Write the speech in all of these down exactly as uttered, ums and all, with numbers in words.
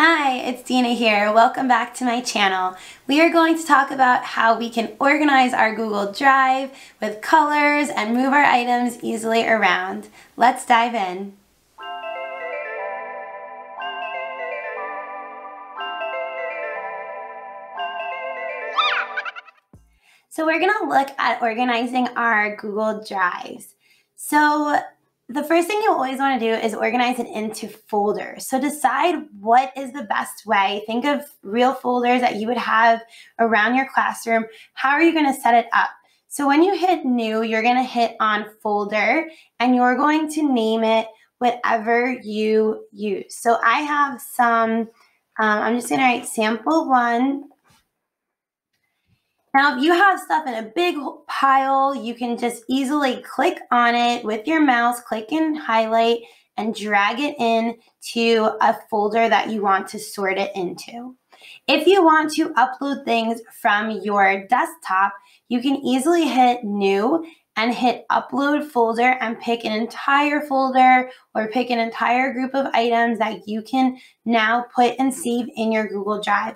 Hi, it's Dina here. Welcome back to my channel. We are going to talk about how we can organize our Google Drive with colors and move our items easily around. Let's dive in. So we're going to look at organizing our Google Drives. So the first thing you always want to do is organize it into folders. So decide what is the best way. Think of real folders that you would have around your classroom. How are you going to set it up? So when you hit new, you're going to hit on folder and you're going to name it whatever you use. So I have some, um, I'm just going to write sample one. Now, if you have stuff in a big pile, you can just easily click on it with your mouse, click and highlight, and drag it in to a folder that you want to sort it into. If you want to upload things from your desktop, you can easily hit New and hit Upload Folder and pick an entire folder or pick an entire group of items that you can now put and save in your Google Drive.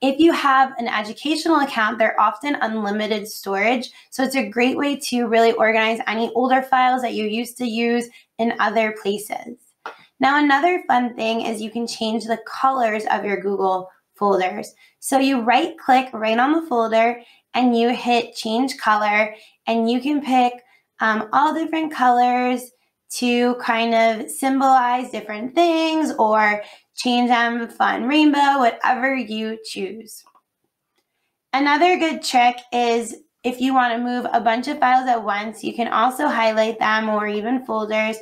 If you have an educational account, they're often unlimited storage, so it's a great way to really organize any older files that you used to use in other places. Now, another fun thing is you can change the colors of your Google folders. So you right-click right on the folder and you hit Change Color, and you can pick um, all different colors to kind of symbolize different things or change them, fun, rainbow, whatever you choose. Another good trick is if you want to move a bunch of files at once, you can also highlight them or even folders,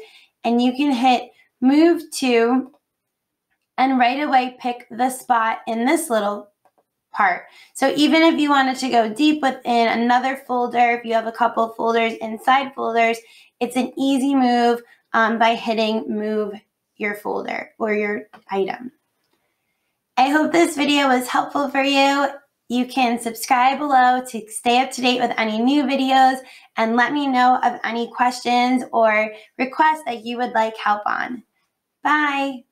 and you can hit Move To and right away pick the spot in this little part. So even if you wanted to go deep within another folder, if you have a couple folders inside folders, it's an easy move um, by hitting Move your folder or your item. I hope this video was helpful for you. You can subscribe below to stay up to date with any new videos and let me know of any questions or requests that you would like help on. Bye.